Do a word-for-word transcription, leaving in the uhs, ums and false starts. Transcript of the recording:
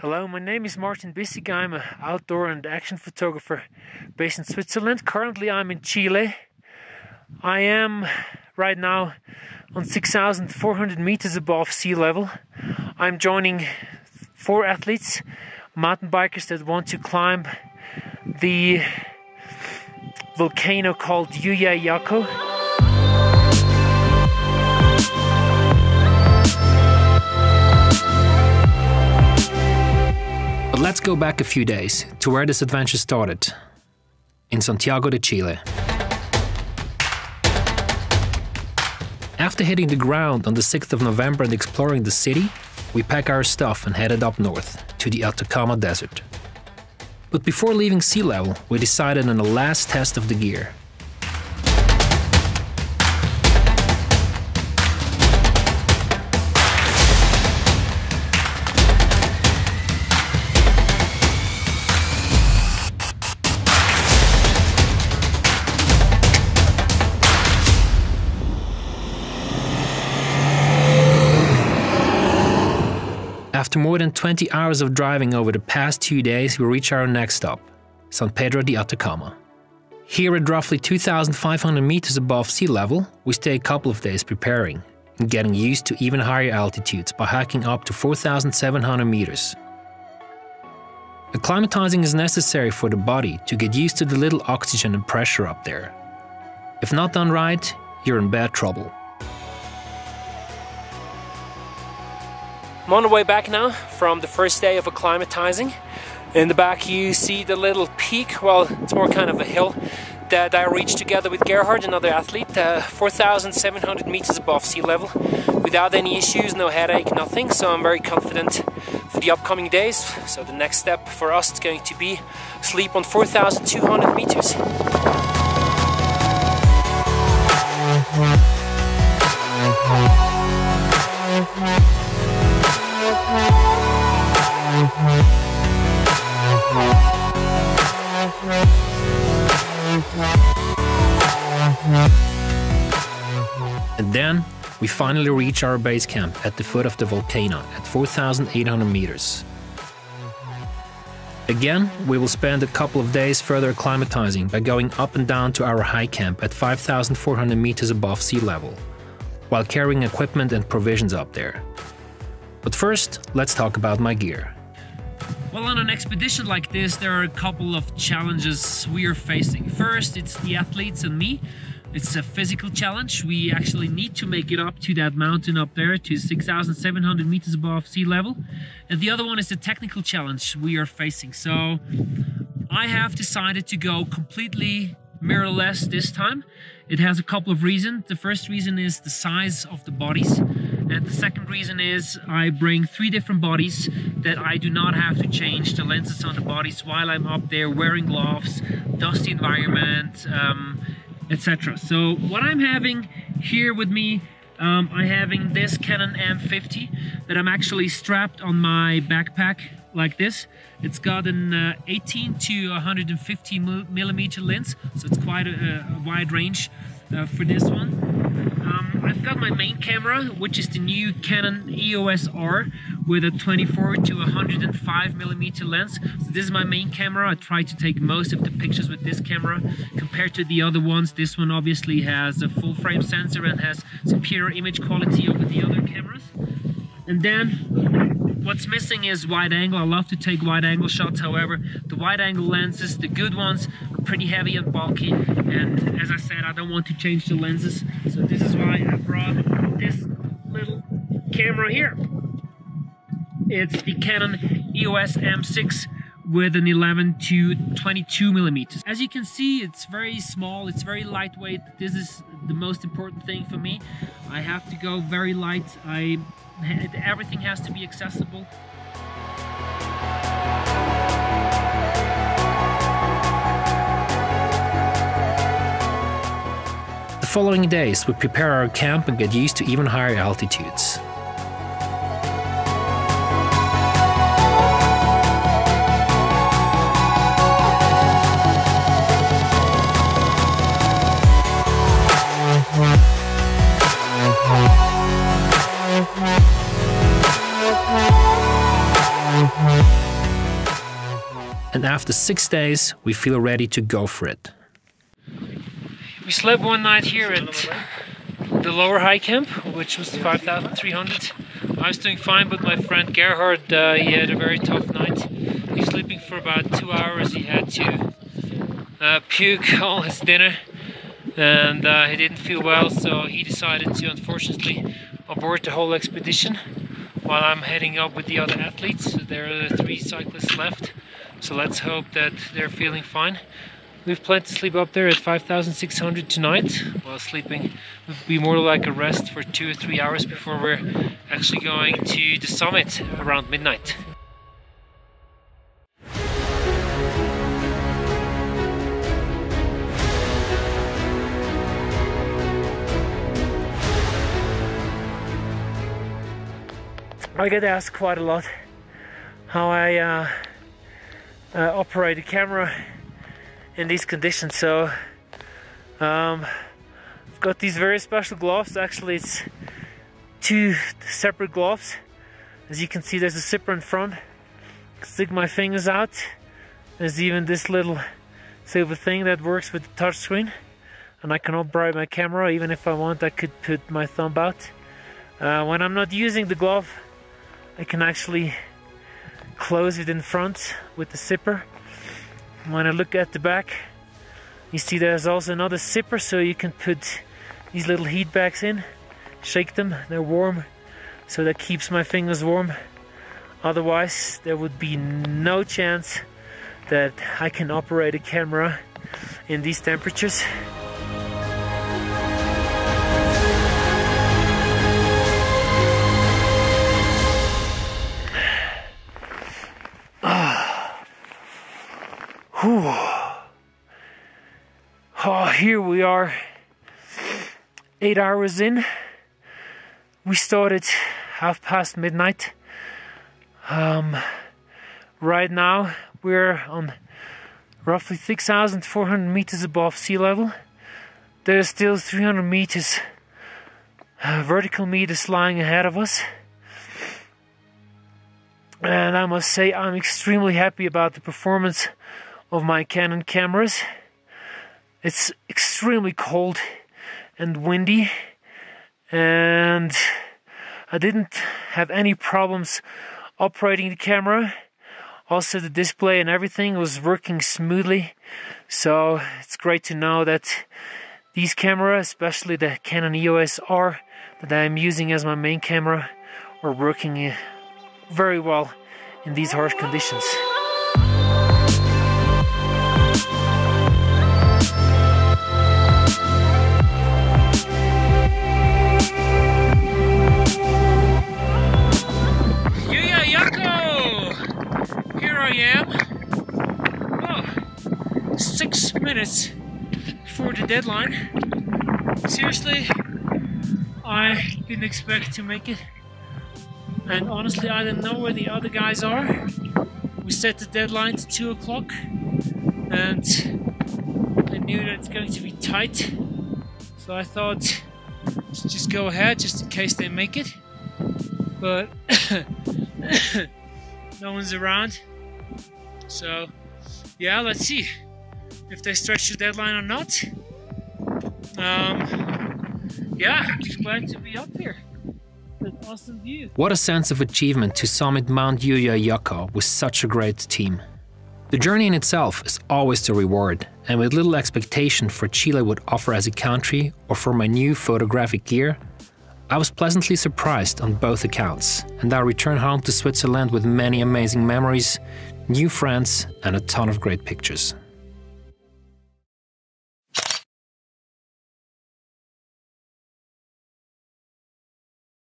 Hello, my name is Martin Bissig. I'm an outdoor and action photographer based in Switzerland. Currently I'm in Chile. I am right now on six thousand four hundred meters above sea level. I'm joining four athletes, mountain bikers that want to climb the volcano called Llullaillaco. Let's go back a few days to where this adventure started, in Santiago de Chile. After hitting the ground on the sixth of November and exploring the city, we pack our stuff and headed up north, to the Atacama Desert. But before leaving sea level, we decided on the last test of the gear. After more than twenty hours of driving over the past two days, we reach our next stop, San Pedro de Atacama. Here at roughly two thousand five hundred meters above sea level, we stay a couple of days preparing and getting used to even higher altitudes by hiking up to four thousand seven hundred meters. Acclimatizing is necessary for the body to get used to the little oxygen and pressure up there. If not done right, you're in bad trouble. I'm on the way back now from the first day of acclimatizing. In the back you see the little peak, well, it's more kind of a hill that I reached together with Gerhard, another athlete, uh, four thousand seven hundred meters above sea level, without any issues, no headache, nothing. So I'm very confident for the upcoming days. So the next step for us is going to be sleep on four thousand two hundred meters. And then, we finally reach our base camp at the foot of the volcano at four thousand eight hundred meters. Again, we will spend a couple of days further acclimatizing by going up and down to our high camp at five thousand four hundred meters above sea level, while carrying equipment and provisions up there. But first, let's talk about my gear. Well, on an expedition like this, there are a couple of challenges we are facing. First, it's the athletes and me. It's a physical challenge. We actually need to make it up to that mountain up there, to six thousand seven hundred meters above sea level. And the other one is the technical challenge we are facing. So I have decided to go completely mirrorless this time. It has a couple of reasons. The first reason is the size of the bodies. And the second reason is I bring three different bodies that I do not have to change the lenses on the bodies while I'm up there, wearing gloves, dusty environment, um, et cetera. So what I'm having here with me, um, I'm having this Canon M fifty that I'm actually strapped on my backpack like this. It's got an uh, eighteen to one hundred fifty millimeter lens, so it's quite a, a wide range uh, for this one. Um, I've got my main camera, which is the new Canon E O S R with a twenty-four to one hundred five millimeter lens. So this is my main camera. I try to take most of the pictures with this camera compared to the other ones. This one obviously has a full frame sensor and has superior image quality over the other cameras. And then what's missing is wide angle. I love to take wide angle shots. However, the wide angle lenses, the good ones, are pretty heavy and bulky. And as I said, I don't want to change the lenses. So this is why I brought this little camera here. It's the Canon E O S M six with an eleven to twenty-two millimeters. As you can see, it's very small, it's very lightweight. This is the most important thing for me. I have to go very light. I everything has to be accessible. The following days, we prepare our camp and get used to even higher altitudes. All right. and after six days we feel ready to go for it. We slept one night here at the lower high camp, which was five thousand three hundred. I was doing fine, but my friend Gerhard, uh, he had a very tough night. He was sleeping for about two hours, he had to uh, puke all his dinner, and uh, he didn't feel well, so he decided to, unfortunately, abort the whole expedition. While I'm heading up with the other athletes, there are three cyclists left, so let's hope that they're feeling fine. We've planned to sleep up there at five thousand six hundred tonight. While sleeping would be more like a rest for two or three hours before we're actually going to the summit around midnight. I get asked quite a lot how I uh, uh, operate a camera in these conditions, so um, I've got these very special gloves. Actually, it's two separate gloves. As you can see, there's a zipper in front. I can stick my fingers out. There's even this little silver thing that works with the touch screen, and I can operate my camera. Even if I want, I could put my thumb out. Uh, when I'm not using the glove, I can actually close it in front with the zipper. When I look at the back, you see there's also another zipper, so you can put these little heat bags in, shake them, they're warm, so that keeps my fingers warm. Otherwise, there would be no chance that I can operate a camera in these temperatures. Whew. Oh, here we are, eight hours in. We started half past midnight. Um, right now we're on roughly six thousand four hundred meters above sea level. There's still three hundred meters, uh, vertical meters lying ahead of us. And I must say I'm extremely happy about the performance of my Canon cameras. It's extremely cold and windy, and I didn't have any problems operating the camera. Also, the display and everything was working smoothly, so it's great to know that these cameras, especially the Canon E O S R that I'm using as my main camera, are working very well in these harsh conditions. Six minutes before the deadline. Seriously, I didn't expect to make it, and honestly I don't know where the other guys are. We set the deadline to two o'clock, and I knew that it's going to be tight, so I thought let's just go ahead just in case they make it, but no one's around, so yeah, let's see if they stretch the deadline or not. Um, yeah, I'm just glad to be up here. An awesome view. What a sense of achievement to summit Mount Llullaillaco with such a great team. The journey in itself is always the reward, and with little expectation for Chile would offer as a country or for my new photographic gear, I was pleasantly surprised on both accounts, and I returned home to Switzerland with many amazing memories, new friends, and a ton of great pictures.